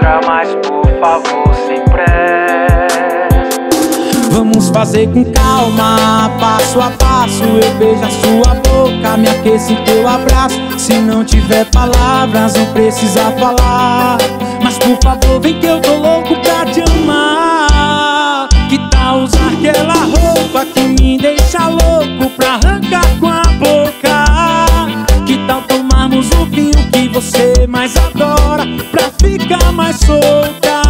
outra, mas por favor sem pressa. Vamos fazer com calma, passo a passo. Eu beijo a sua boca, me aqueço em teu abraço. Se não tiver palavras, não precisa falar, mas por favor vem que eu tô louco pra te amar. Que tal usar aquela roupa que me deixa louco pra arrancar com a boca? Que tal tomarmos o vinho que você mais adora pra ficar mais solta?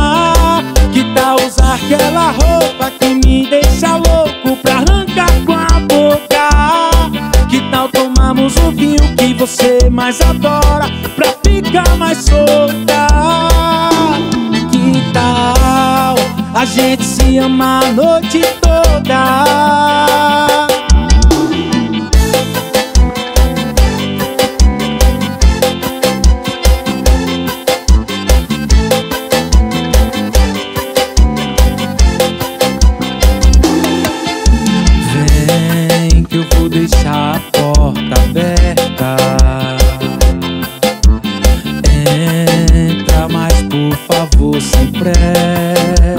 Que tal usar aquela roupa que me deixa louco pra arrancar com a boca? Que tal tomarmos o vinho que você mais adora pra ficar mais solta? Que tal a gente se ama a noite toda? Vem que eu vou deixar a porta aberta. Entra, mas por favor sem pressa.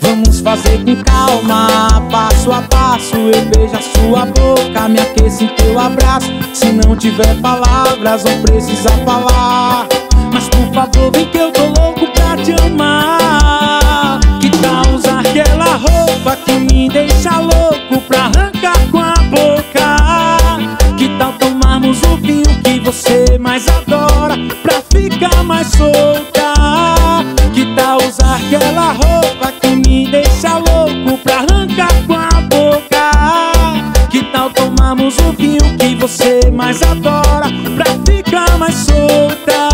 Vamos fazer com calma, passo a passo. Eu beijo a sua boca, me aqueço em teu abraço. Se não tiver palavras, não precisa falar, mas por favor vem que eu tô louco pra te amar. Que tal usar aquela roupa que me deixa louco pra arrancar com a boca? Que tal tomarmos o vinho que você mais adora pra ficar mais solta? Que tal usar aquela roupa que me deixa louco pra arrancar com a boca? Que tal tomarmos o vinho que você mais adora pra ficar mais solta?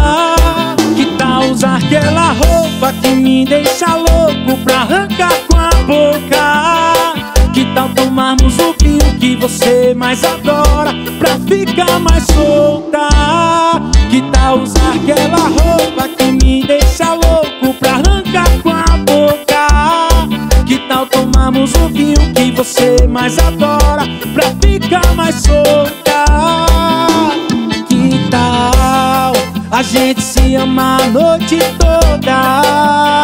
Que tal usar aquela roupa que me deixa louco pra arrancar com a boca? Que tal tomarmos o vinho que você mais adora pra ficar mais solta? Que tal usar aquela roupa que me deixa louco pra arrancar com a boca? Que tal tomarmos o vinho que você mais adora pra ficar mais solta? Que tal a gente se ama a noite toda?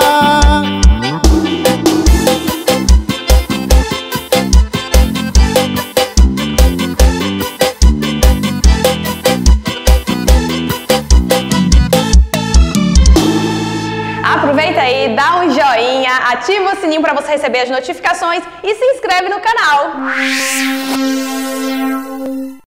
Aproveita aí, dá um joinha, ativa o sininho para você receber as notificações e se inscreve no canal.